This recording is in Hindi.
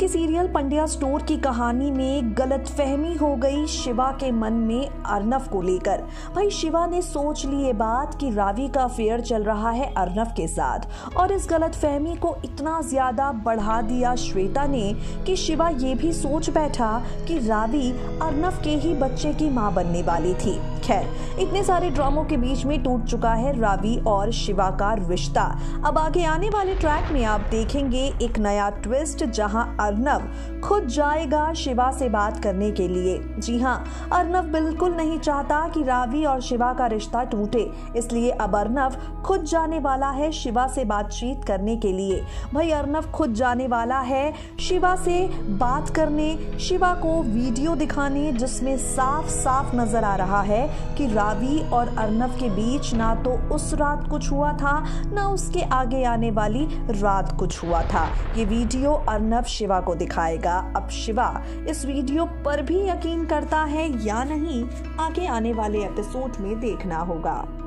के सीरियल पंड्या स्टोर की कहानी में गलतफहमी हो गई शिवा के मन में अर्नव को लेकर। भाई शिवा ने सोच ली ये बात कि रावी का अफेयर चल रहा है अर्नव के साथ, और इस गलतफहमी को इतना ज्यादा बढ़ा दिया श्वेता ने कि शिवा ये भी सोच बैठा कि रावी अर्नव के ही बच्चे की मां बनने वाली थी। खैर, इतने सारे ड्रामों के बीच में टूट चुका है रावी और शिवा का रिश्ता। अब आगे आने वाले ट्रैक में आप देखेंगे एक नया ट्विस्ट, जहां अर्नव खुद जाएगा शिवा से बात करने के लिए। जी हां, अर्नव बिल्कुल नहीं चाहता कि रावी और शिवा का रिश्ता टूटे, इसलिए अब अर्नव खुद जाने वाला है शिवा से बातचीत करने के लिए। भाई अर्नव खुद जाने वाला है शिवा से बात करने, शिवा को वीडियो दिखाने, जिसमें साफ साफ नजर आ रहा है कि रावी और अर्नव के बीच ना तो उस रात कुछ हुआ था, ना उसके आगे आने वाली रात कुछ हुआ था। ये वीडियो अर्नव शिवा को दिखाएगा। अब शिवा इस वीडियो पर भी यकीन करता है या नहीं, आगे आने वाले एपिसोड में देखना होगा।